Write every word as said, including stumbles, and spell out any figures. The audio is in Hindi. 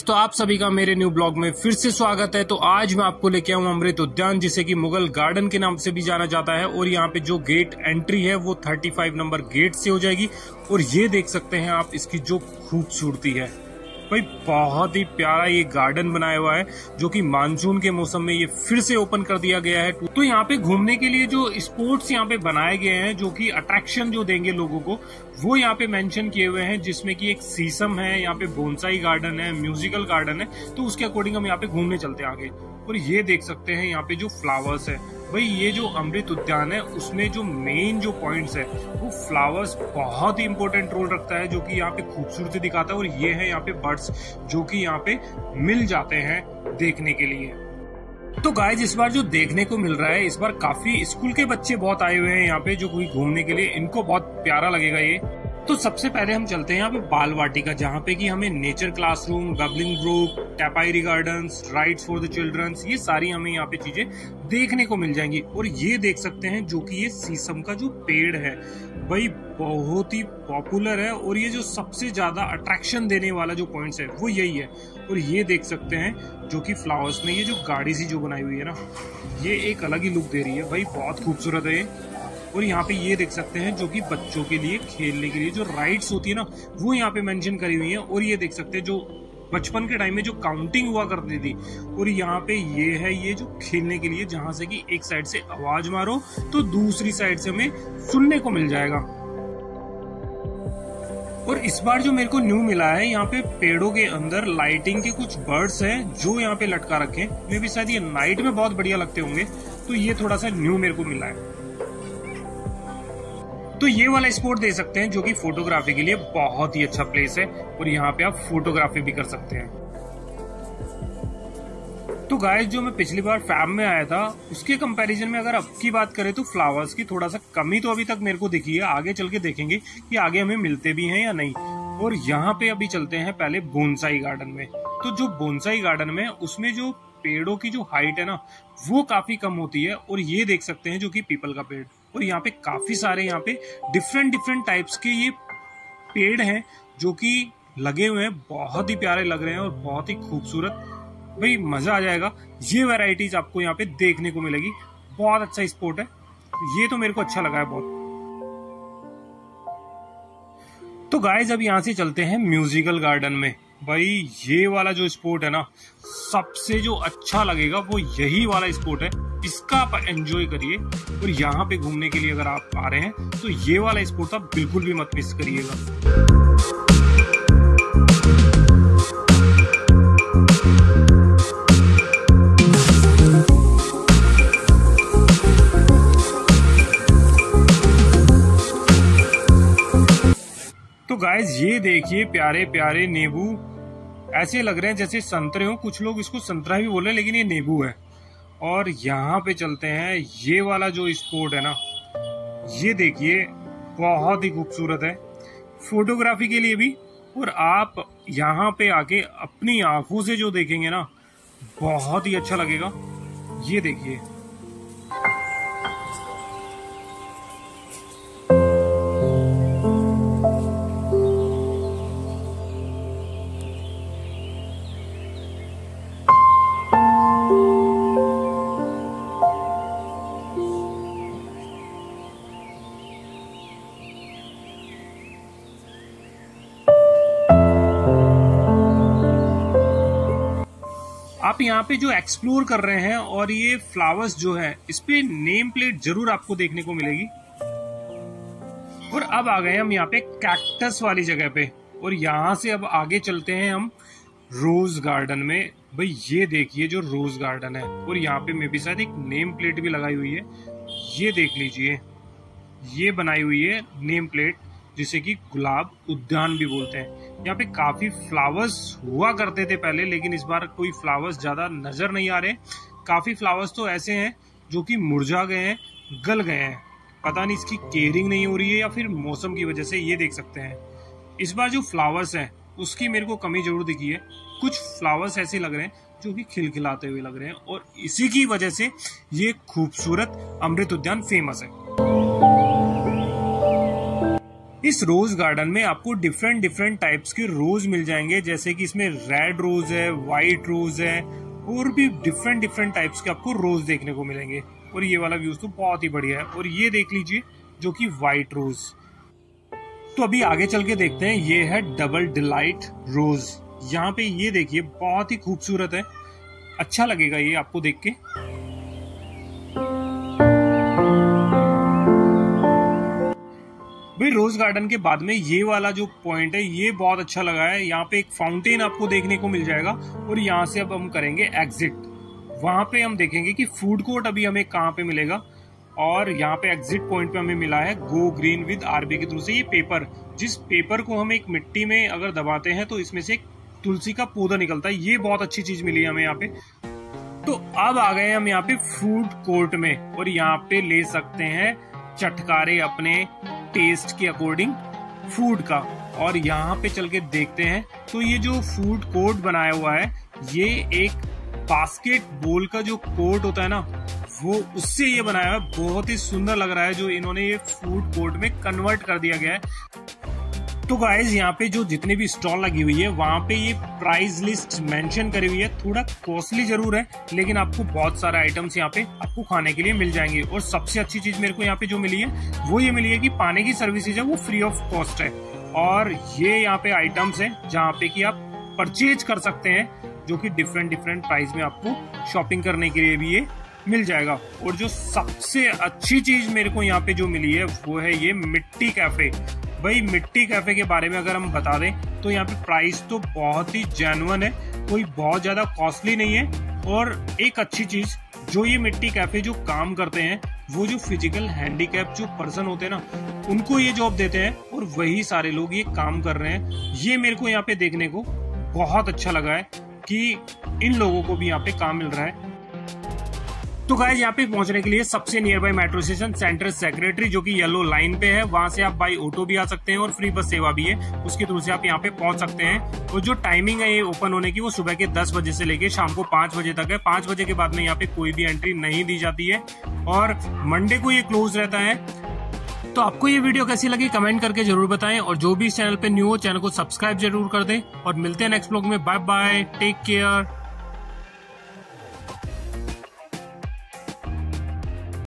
गाइस, तो आप सभी का मेरे न्यू ब्लॉग में फिर से स्वागत है। तो आज मैं आपको लेके आऊँ अमृत उद्यान, जिसे कि मुगल गार्डन के नाम से भी जाना जाता है। और यहाँ पे जो गेट एंट्री है वो पैंतीस नंबर गेट से हो जाएगी। और ये देख सकते हैं आप इसकी जो खूबसूरती है भाई, बहुत ही प्यारा ये गार्डन बनाया हुआ है, जो कि मानसून के मौसम में ये फिर से ओपन कर दिया गया है। तो यहाँ पे घूमने के लिए जो स्पोर्ट्स यहाँ पे बनाए गए हैं, जो कि अट्रैक्शन जो देंगे लोगों को, वो यहाँ पे मेंशन किए हुए हैं, जिसमें कि एक सीसम है, यहाँ पे बोनसाई गार्डन है, म्यूजिकल गार्डन है। तो उसके अकॉर्डिंग हम यहाँ पे घूमने चलते हैं आगे। और ये देख सकते हैं यहाँ पे जो फ्लावर्स है भाई, ये जो अमृत उद्यान है उसमें जो मेन जो पॉइंट्स है वो फ्लावर्स बहुत ही इंपॉर्टेंट रोल रखता है, जो कि यहाँ पे खूबसूरती दिखाता है। और ये है यहाँ पे बर्ड्स, जो कि यहाँ पे मिल जाते हैं देखने के लिए। तो गाइज, इस बार जो देखने को मिल रहा है, इस बार काफी स्कूल के बच्चे बहुत आए हुए हैं यहाँ पे, जो कोई घूमने के लिए, इनको बहुत प्यारा लगेगा ये। तो सबसे पहले हम चलते हैं यहाँ पे बाल वाटिका, जहाँ पे कि हमें nature classroom, bubbling group, topiary gardens, rides for the children's, ये सारी हमें यहाँ पे चीजें देखने को मिल जाएंगी। और ये देख सकते हैं जो कि ये सीसम का जो पेड़ है भाई, बहुत ही पॉपुलर है। और ये जो सबसे ज्यादा अट्रैक्शन देने वाला जो पॉइंट्स है वो यही है। और ये देख सकते हैं जो कि फ्लावर्स में ये जो गाड़ी सी जो बनाई हुई है ना, ये एक अलग ही लुक दे रही है भाई, बहुत खूबसूरत है ये। और यहाँ पे ये देख सकते हैं जो कि बच्चों के लिए खेलने के लिए जो राइड्स होती है ना, वो यहाँ पे मेंशन करी हुई है। और ये देख सकते हैं जो बचपन के टाइम में जो काउंटिंग हुआ करती थी। और यहाँ पे ये है ये जो खेलने के लिए, जहाँ से कि एक साइड से आवाज मारो तो दूसरी साइड से हमें सुनने को मिल जाएगा। और इस बार जो मेरे को न्यू मिला है, यहाँ पे पेड़ों के अंदर लाइटिंग के कुछ बर्ड्स हैं जो यहाँ पे लटका रखे हैं, मे बी शायद ये नाइट में बहुत बढ़िया लगते होंगे। तो ये थोड़ा सा न्यू मेरे को मिला है। तो ये वाला स्पॉट दे सकते हैं जो कि फोटोग्राफी के लिए बहुत ही अच्छा प्लेस है। और यहाँ पे आप फोटोग्राफी भी कर सकते हैं। तो गाइस, जो मैं पिछली बार फैब में आया था उसके कंपैरिजन में अगर अब की बात करें तो फ्लावर्स की थोड़ा सा कमी तो अभी तक मेरे को दिखी है। आगे चल के देखेंगे कि आगे हमें मिलते भी हैं या नहीं। और यहाँ पे अभी चलते हैं पहले बोनसाई गार्डन में। तो जो बोनसाई गार्डन में, उसमें जो पेड़ों की जो हाइट है ना वो काफी कम होती है। और ये देख सकते हैं जो कि पीपल का पेड़। और यहाँ पे काफी सारे यहाँ पे डिफरेंट डिफरेंट टाइप्स के ये पेड़ हैं जो कि लगे हुए हैं, बहुत ही प्यारे लग रहे हैं और बहुत ही खूबसूरत भाई, मजा आ जाएगा। ये वैरायटीज आपको यहाँ पे देखने को मिलेगी। बहुत अच्छा स्पॉट है ये, तो मेरे को अच्छा लगा है बहुत। तो गाइज, अब यहाँ से चलते हैं म्यूजिकल गार्डन में। भाई ये वाला जो स्पॉट है ना, सबसे जो अच्छा लगेगा वो यही वाला स्पॉट है। इसका आप एंजॉय करिए। और यहाँ पे घूमने के लिए अगर आप आ रहे हैं तो ये वाला स्पॉट आप बिल्कुल भी मत मिस करिएगा। तो गाइज, ये देखिए प्यारे प्यारे नींबू, ऐसे लग रहे हैं जैसे संतरे हो। कुछ लोग इसको संतरा भी बोले, लेकिन ये नींबू है। और यहाँ पे चलते हैं, ये वाला जो स्पॉट है ना, ये देखिए बहुत ही खूबसूरत है फोटोग्राफी के लिए भी। और आप यहाँ पे आके अपनी आंखों से जो देखेंगे ना, बहुत ही अच्छा लगेगा। ये देखिए, आप यहाँ पे जो एक्सप्लोर कर रहे हैं। और ये फ्लावर्स जो है, इस पे नेम प्लेट जरूर आपको देखने को मिलेगी। और अब आ गए हम यहाँ पे कैक्टस वाली जगह पे। और यहाँ से अब आगे चलते हैं हम रोज गार्डन में। भाई ये देखिए जो रोज गार्डन है, और यहाँ पे मे बी शायद एक नेम प्लेट भी लगाई हुई है। ये देख लीजिए, ये बनाई हुई है नेम प्लेट, जिसे कि गुलाब उद्यान भी बोलते हैं। यहाँ पे काफी फ्लावर्स हुआ करते थे पहले, लेकिन इस बार कोई फ्लावर्स ज्यादा नजर नहीं आ रहे। काफी फ्लावर्स तो ऐसे हैं जो कि मुरझा गए हैं, गल गए हैं, पता नहीं इसकी केयरिंग नहीं हो रही है या फिर मौसम की वजह से। ये देख सकते हैं इस बार जो फ्लावर्स हैं उसकी मेरे को कमी जरूर दिखी है। कुछ फ्लावर्स ऐसे लग रहे हैं जो कि खिलखिलाते हुए लग रहे हैं, और इसी की वजह से ये खूबसूरत अमृत उद्यान फेमस है। इस रोज गार्डन में आपको डिफरेंट डिफरेंट टाइप्स के रोज मिल जाएंगे, जैसे कि इसमें रेड रोज है, वाइट रोज है और भी डिफरेंट डिफरेंट टाइप्स के आपको रोज देखने को मिलेंगे। और ये वाला व्यूज तो बहुत ही बढ़िया है। और ये देख लीजिए जो कि वाइट रोज। तो अभी आगे चल के देखते हैं, ये है डबल डिलाइट रोज। यहाँ पे ये देखिए बहुत ही खूबसूरत है, अच्छा लगेगा ये आपको देख के। भाई रोज गार्डन के बाद में ये वाला जो पॉइंट है ये बहुत अच्छा लगा है। यहाँ पे एक फाउंटेन आपको देखने को मिल जाएगा और यहाँ से अब हम करेंगे एग्जिट। वहां पे हम देखेंगे कि फूड कोर्ट अभी हमें कहाँ पे मिलेगा। और यहाँ पे एग्जिट पॉइंट पे हमें मिला है गो ग्रीन विद आरबी के थ्रू से ये पेपर, जिस पेपर को हम एक मिट्टी में अगर दबाते हैं तो इसमें से एक तुलसी का पौधा निकलता है। ये बहुत अच्छी चीज मिली है हमें यहाँ पे। तो अब आ गए हम यहाँ पे फूड कोर्ट में और यहाँ पे ले सकते हैं चटकारे अपने टेस्ट के अकॉर्डिंग फूड का। और यहाँ पे चल के देखते हैं, तो ये जो फूड कोर्ट बनाया हुआ है ये एक बास्केट बॉल का जो कोर्ट होता है ना वो उससे ये बनाया है। बहुत ही सुंदर लग रहा है जो इन्होंने ये फूड कोर्ट में कन्वर्ट कर दिया गया है। तो गाइज यहाँ पे जो जितने भी स्टॉल लगी हुई है वहाँ पे ये प्राइस लिस्ट मेंशन करी हुई है। थोड़ा कॉस्टली जरूर है लेकिन आपको बहुत सारे आइटम्स यहाँ पे आपको खाने के लिए मिल जाएंगे। और सबसे अच्छी चीज मेरे को यहाँ पे जो मिली है वो ये मिली है कि पानी की सर्विसेज है वो फ्री ऑफ कॉस्ट है। और ये यहाँ पे आइटम्स है जहाँ पे कि आप परचेज कर सकते हैं, जो कि डिफरेंट डिफरेंट प्राइस में आपको शॉपिंग करने के लिए भी ये मिल जाएगा। और जो सबसे अच्छी चीज मेरे को यहाँ पे जो मिली है वो है ये मिट्टी कैफे। भाई मिट्टी कैफे के बारे में अगर हम बता दें तो यहाँ पे प्राइस तो बहुत ही जेन्युइन है, कोई बहुत ज्यादा कॉस्टली नहीं है। और एक अच्छी चीज जो ये मिट्टी कैफे जो काम करते हैं वो जो फिजिकल हैंडीकैप जो पर्सन होते हैं ना उनको ये जॉब देते हैं और वही सारे लोग ये काम कर रहे हैं। ये मेरे को यहाँ पे देखने को बहुत अच्छा लगा है कि इन लोगों को भी यहाँ पे काम मिल रहा है। तो गाइस यहाँ पे पहुंचने के लिए सबसे nearby metro station central secretary जो कि येलो लाइन पे है, वहां से आप बाई ऑटो भी आ सकते हैं और फ्री बस सेवा भी है, उसके थ्रू से आप यहाँ पे पहुंच सकते हैं। और जो टाइमिंग है ये ओपन होने की वो सुबह के दस बजे से लेके शाम को पांच बजे तक है। पांच बजे के बाद में यहाँ पे कोई भी एंट्री नहीं दी जाती है और मंडे को ये क्लोज रहता है। तो आपको ये वीडियो कैसी लगी कमेंट करके जरूर बताएं और जो भी इस चैनल पे न्यू हो चैनल को सब्सक्राइब जरूर कर दें। और मिलते हैं नेक्स्ट व्लॉग में। Bye bye, take care.